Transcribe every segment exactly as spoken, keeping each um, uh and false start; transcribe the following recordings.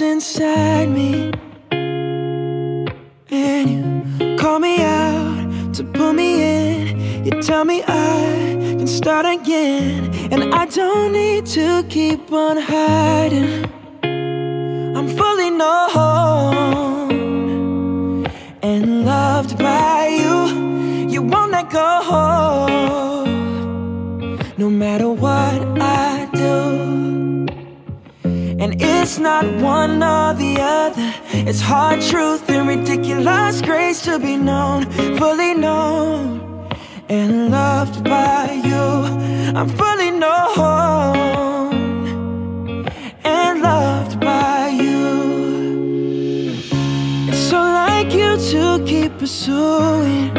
what's inside me, and you call me out to pull me in. You tell me I can start again, and I don't need to keep on hiding. I'm fully known and loved by you. You won't let go, no matter what I do. And it's not one or the other, it's hard truth and ridiculous grace to be known. Fully known and loved by you. I'm fully known and loved by you. It's so like you to keep pursuing,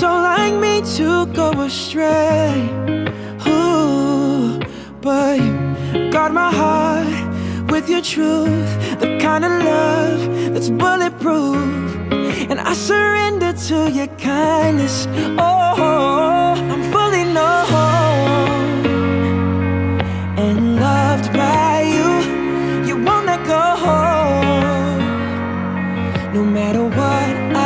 so like me to go astray. Ooh, but you guard my heart with your truth, the kind of love that's bulletproof, and I surrender to your kindness. Oh, I'm fully known and loved by you. You won't let go, no matter what I.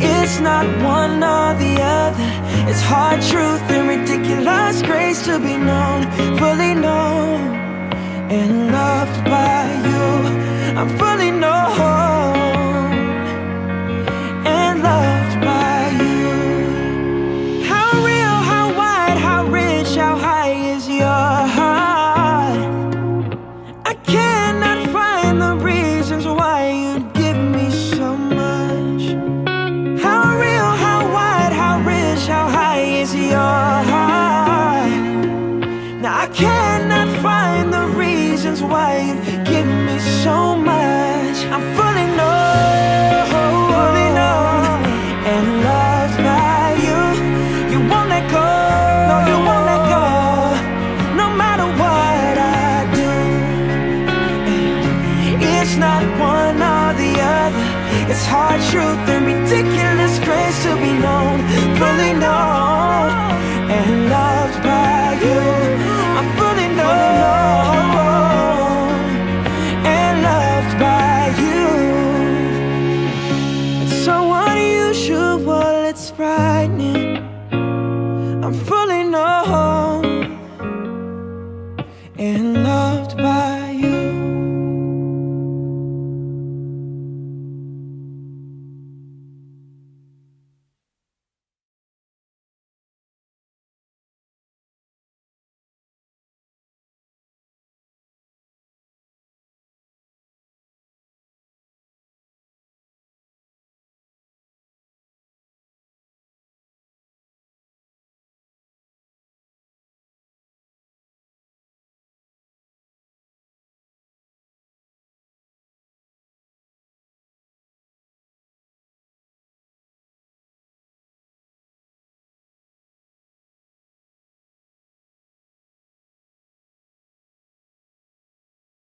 It's not one or the other, it's hard truth and ridiculous grace to be known. Fully known and loved by you. I'm fully known.